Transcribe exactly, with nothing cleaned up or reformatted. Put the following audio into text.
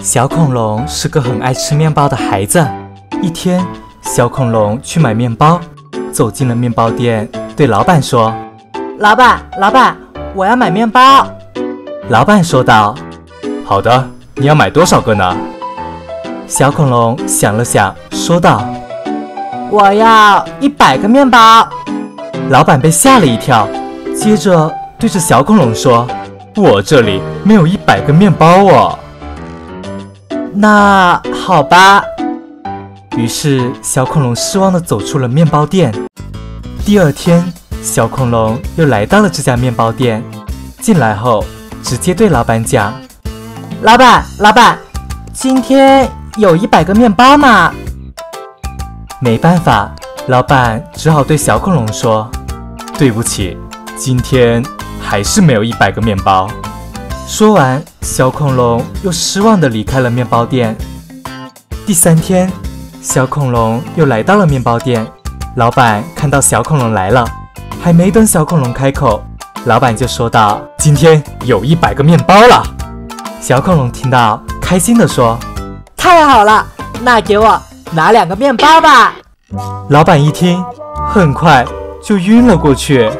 小恐龙是个很爱吃面包的孩子。一天，小恐龙去买面包，走进了面包店，对老板说：“老板，老板，我要买面包。”老板说道：“好的，你要买多少个呢？”小恐龙想了想，说道：“我要一百个面包。”老板被吓了一跳，接着对着小恐龙说：“我这里没有一百个面包哦。”那好吧。于是小恐龙失望地走出了面包店。第二天，小恐龙又来到了这家面包店，进来后直接对老板讲：“老板，老板，今天有一百个面包吗？”没办法，老板只好对小恐龙说：“对不起，今天还是没有一百个面包。”说完，小恐龙又失望地离开了面包店。第三天，小恐龙又来到了面包店。老板看到小恐龙来了，还没等小恐龙开口，老板就说道：“今天有一百个面包了。”小恐龙听到，开心地说：“太好了，那给我拿两个面包吧。”老板一听，很快就晕了过去。